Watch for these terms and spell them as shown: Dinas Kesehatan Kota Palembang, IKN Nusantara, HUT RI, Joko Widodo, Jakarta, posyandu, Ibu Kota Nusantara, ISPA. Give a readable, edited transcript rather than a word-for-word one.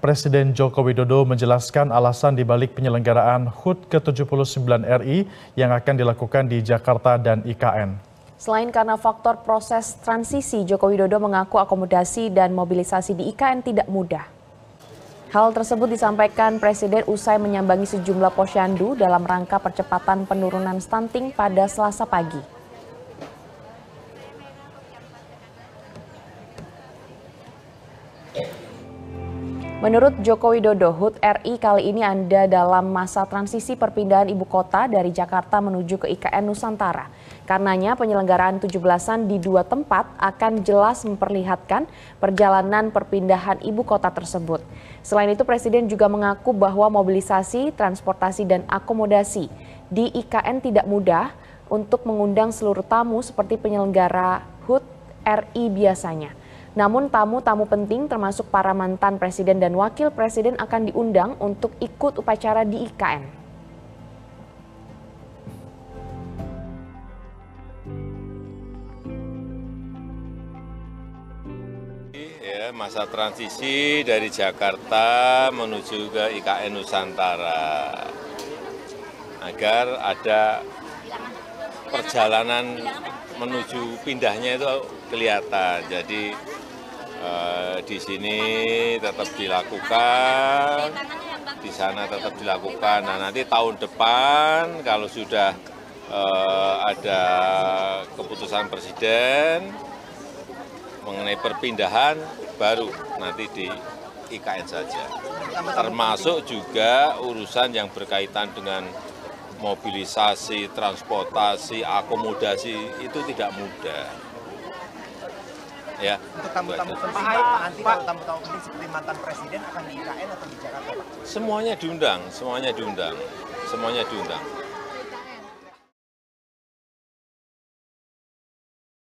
Presiden Joko Widodo menjelaskan alasan dibalik penyelenggaraan HUT ke-79 RI yang akan dilakukan di Jakarta dan IKN. Selain karena faktor proses transisi, Joko Widodo mengaku akomodasi dan mobilisasi di IKN tidak mudah. Hal tersebut disampaikan Presiden usai menyambangi sejumlah posyandu dalam rangka percepatan penurunan stunting pada Selasa pagi. Menurut Joko Widodo, HUT RI kali ini ada dalam masa transisi perpindahan ibu kota dari Jakarta menuju ke IKN Nusantara. Karenanya penyelenggaraan 17-an di dua tempat akan jelas memperlihatkan perjalanan perpindahan ibu kota tersebut. Selain itu, Presiden juga mengaku bahwa mobilisasi, transportasi, dan akomodasi di IKN tidak mudah untuk mengundang seluruh tamu seperti penyelenggara HUT RI biasanya. Namun tamu-tamu penting termasuk para mantan presiden dan wakil presiden akan diundang untuk ikut upacara di IKN. Ya, masa transisi dari Jakarta menuju ke IKN Nusantara agar ada perjalanan menuju pindahnya itu kelihatan. Jadi di sini tetap dilakukan, di sana tetap dilakukan. Nah, nanti tahun depan kalau sudah ada keputusan Presiden mengenai perpindahan, baru nanti di IKN saja. Termasuk juga urusan yang berkaitan dengan mobilisasi, transportasi, akomodasi itu tidak mudah. Ya. Untuk tamu-tamu penting, tamu-tamu penting seperti mantan presiden akan di IKN atau di Jakarta? Semuanya diundang, semuanya diundang.